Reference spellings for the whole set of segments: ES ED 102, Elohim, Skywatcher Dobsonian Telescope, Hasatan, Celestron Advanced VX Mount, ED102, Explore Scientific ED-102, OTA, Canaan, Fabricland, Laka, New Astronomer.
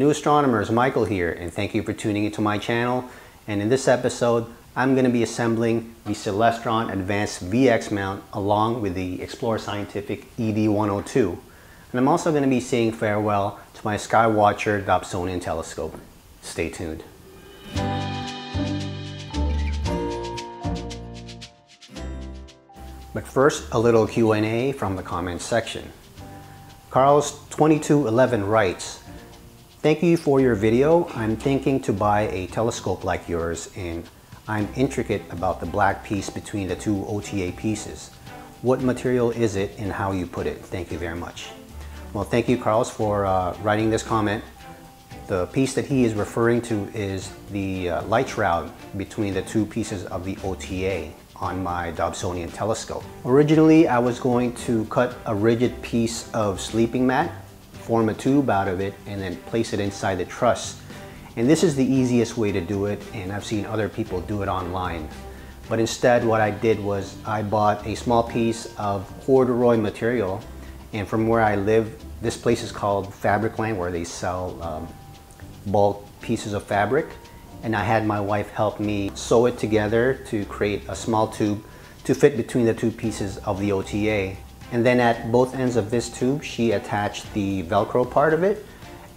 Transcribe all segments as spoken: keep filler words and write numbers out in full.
New Astronomers, Michael here, and thank you for tuning into my channel. And in this episode, I'm going to be assembling the Celestron Advanced V X Mount along with the Explore Scientific E D one oh two. And I'm also going to be saying farewell to my Skywatcher Dobsonian Telescope. Stay tuned. But first, a little Q and A from the comments section. Carlos twenty-two eleven writes, "Thank you for your video. I'm thinking to buy a telescope like yours, and I'm intricate about the black piece between the two O T A pieces. What material is it and how you put it? Thank you very much." Well, thank you, Carlos, for uh, writing this comment. The piece that he is referring to is the uh, light shroud between the two pieces of the O T A on my Dobsonian telescope. Originally, I was going to cut a rigid piece of sleeping mat, form a tube out of it, and then place it inside the truss. And this is the easiest way to do it, and I've seen other people do it online. But instead, what I did was I bought a small piece of corduroy material, and from where I live, this place is called Fabricland, where they sell um, bulk pieces of fabric. And I had my wife help me sew it together to create a small tube to fit between the two pieces of the O T A. And then at both ends of this tube, she attached the Velcro part of it,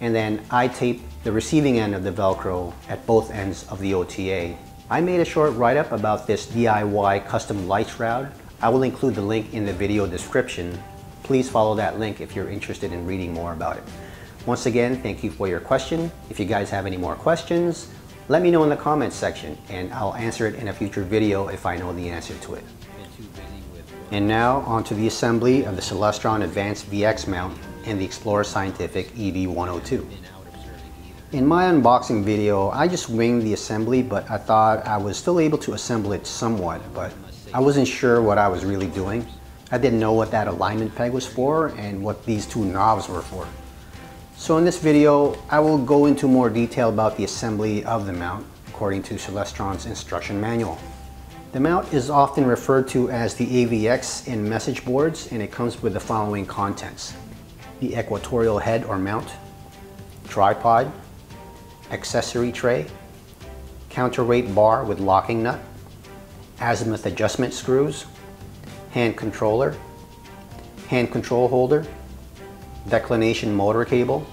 and then I taped the receiving end of the Velcro at both ends of the O T A. I made a short write-up about this D I Y custom light shroud. I will include the link in the video description. Please follow that link if you're interested in reading more about it. Once again, thank you for your question. If you guys have any more questions, let me know in the comments section, and I'll answer it in a future video if I know the answer to it. And now, onto the assembly of the Celestron Advanced V X Mount and the Explorer Scientific E D one oh two. In my unboxing video, I just winged the assembly, but I thought I was still able to assemble it somewhat, but I wasn't sure what I was really doing. I didn't know what that alignment peg was for and what these two knobs were for. So in this video, I will go into more detail about the assembly of the mount according to Celestron's instruction manual. The mount is often referred to as the A V X in message boards, and it comes with the following contents: the equatorial head or mount, tripod, accessory tray, counterweight bar with locking nut, azimuth adjustment screws, hand controller, hand control holder, declination motor cable,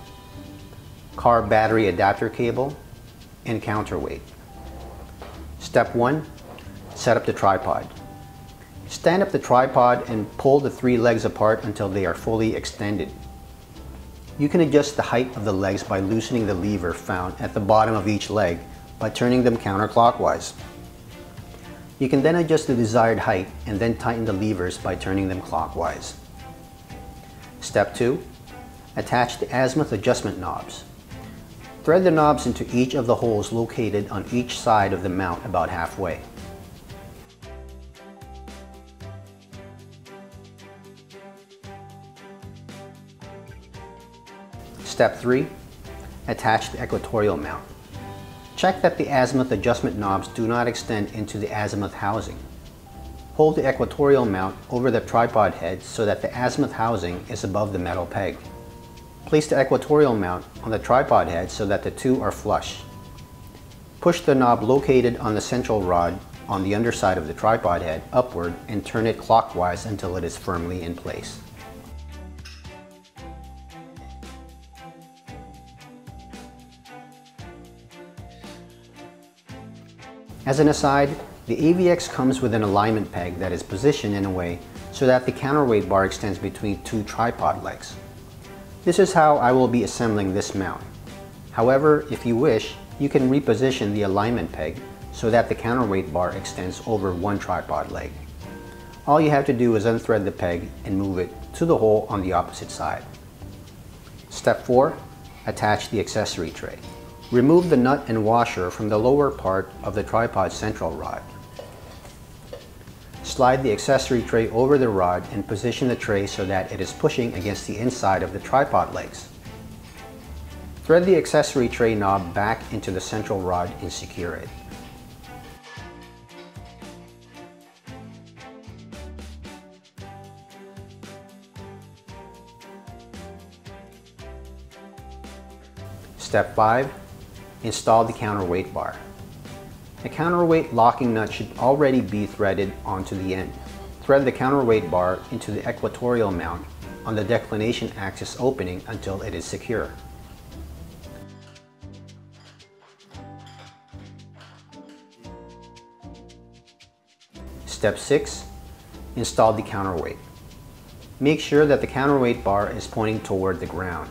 car battery adapter cable, and counterweight. Step one, set up the tripod. Stand up the tripod and pull the three legs apart until they are fully extended. You can adjust the height of the legs by loosening the lever found at the bottom of each leg by turning them counterclockwise. You can then adjust the desired height and then tighten the levers by turning them clockwise. Step two, attach the azimuth adjustment knobs. Thread the knobs into each of the holes located on each side of the mount about halfway. Step three, attach the equatorial mount. Check that the azimuth adjustment knobs do not extend into the azimuth housing. Hold the equatorial mount over the tripod head so that the azimuth housing is above the metal peg. Place the equatorial mount on the tripod head so that the two are flush. Push the knob located on the central rod on the underside of the tripod head upward and turn it clockwise until it is firmly in place. As an aside, the A V X comes with an alignment peg that is positioned in a way so that the counterweight bar extends between two tripod legs. This is how I will be assembling this mount. However, if you wish, you can reposition the alignment peg so that the counterweight bar extends over one tripod leg. All you have to do is unthread the peg and move it to the hole on the opposite side. Step four, attach the accessory tray. Remove the nut and washer from the lower part of the tripod's central rod. Slide the accessory tray over the rod and position the tray so that it is pushing against the inside of the tripod legs. Thread the accessory tray knob back into the central rod and secure it. Step five, install the counterweight bar. The counterweight locking nut should already be threaded onto the end. Thread the counterweight bar into the equatorial mount on the declination axis opening until it is secure. Step six, install the counterweight. Make sure that the counterweight bar is pointing toward the ground.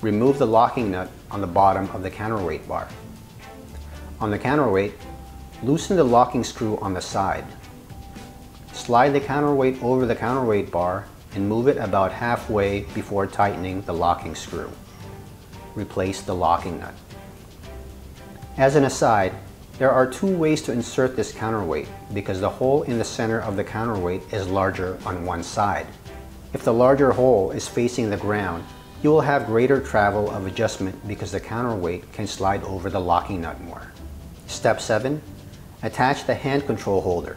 Remove the locking nut on the bottom of the counterweight bar. On the counterweight, loosen the locking screw on the side. Slide the counterweight over the counterweight bar and move it about halfway before tightening the locking screw. Replace the locking nut. As an aside, there are two ways to insert this counterweight because the hole in the center of the counterweight is larger on one side. If the larger hole is facing the ground, you will have greater travel of adjustment because the counterweight can slide over the locking nut more. Step seven, attach the hand control holder.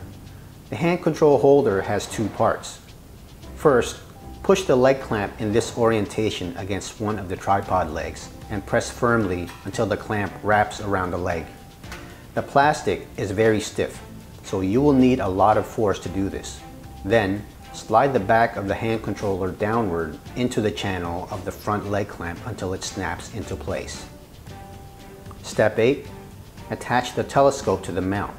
The hand control holder has two parts. First, push the leg clamp in this orientation against one of the tripod legs and press firmly until the clamp wraps around the leg. The plastic is very stiff, so you will need a lot of force to do this. Then, slide the back of the hand controller downward into the channel of the front leg clamp until it snaps into place. Step eight, attach the telescope to the mount.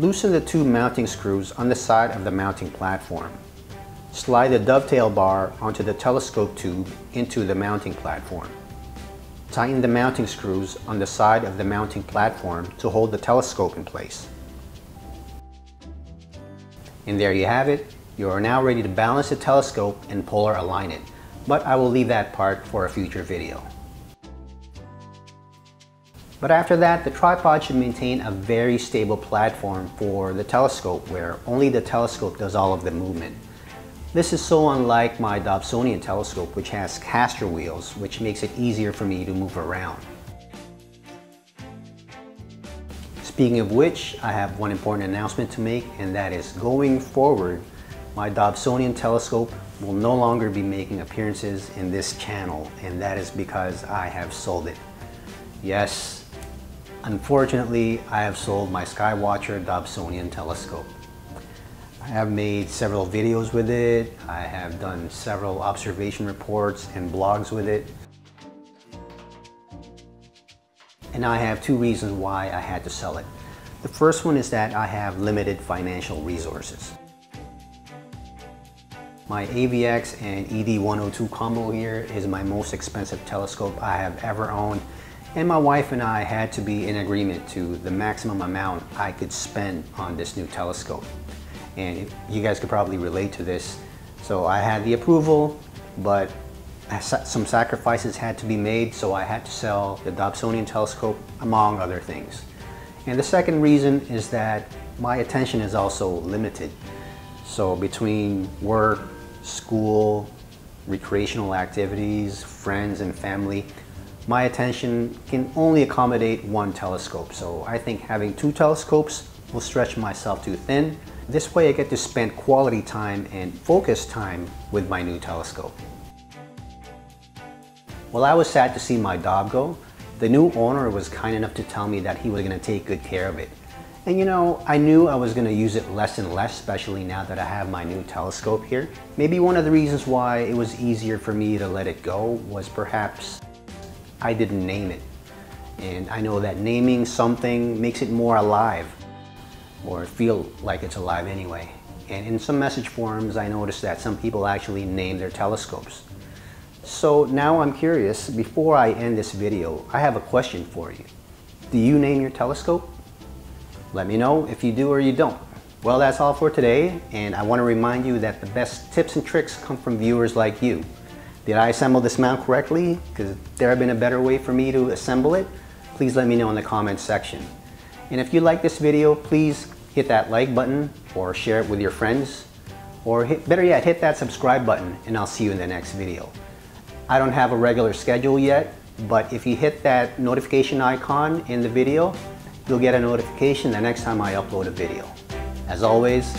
Loosen the two mounting screws on the side of the mounting platform. Slide the dovetail bar onto the telescope tube into the mounting platform. Tighten the mounting screws on the side of the mounting platform to hold the telescope in place. And there you have it. You are now ready to balance the telescope and polar align it, but I will leave that part for a future video. But after that, the tripod should maintain a very stable platform for the telescope where only the telescope does all of the movement. This is so unlike my Dobsonian telescope, which has caster wheels, which makes it easier for me to move around. Speaking of which, I have one important announcement to make, and that is going forward, my Dobsonian telescope will no longer be making appearances in this channel, and that is because I have sold it. Yes, unfortunately, I have sold my Skywatcher Dobsonian telescope. I have made several videos with it, I have done several observation reports and blogs with it. And I have two reasons why I had to sell it. The first one is that I have limited financial resources. My A V X and E D one oh two combo here is my most expensive telescope I have ever owned. And my wife and I had to be in agreement to the maximum amount I could spend on this new telescope. And you guys could probably relate to this. So I had the approval, but some sacrifices had to be made, so I had to sell the Dobsonian telescope, among other things. And the second reason is that my attention is also limited. So between work, school, recreational activities, friends and family, my attention can only accommodate one telescope. So I think having two telescopes will stretch myself too thin. This way I get to spend quality time and focus time with my new telescope. Well, I was sad to see my Dob go. The new owner was kind enough to tell me that he was going to take good care of it. And you know, I knew I was going to use it less and less, especially now that I have my new telescope here. Maybe one of the reasons why it was easier for me to let it go was perhaps I didn't name it. And I know that naming something makes it more alive, or feel like it's alive anyway. And in some message forums, I noticed that some people actually name their telescopes. So now I'm curious, before I end this video, I have a question for you. Do you name your telescope? Let me know if you do or you don't. Well, that's all for today, and I want to remind you that the best tips and tricks come from viewers like you. Did I assemble this mount correctly? Could there have been a better way for me to assemble it? Please let me know in the comments section. And if you like this video, please hit that like button or share it with your friends, or hit, better yet, hit that subscribe button, and I'll see you in the next video. I don't have a regular schedule yet, but if you hit that notification icon in the video, you'll get a notification the next time I upload a video. As always,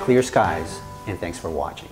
clear skies, and thanks for watching.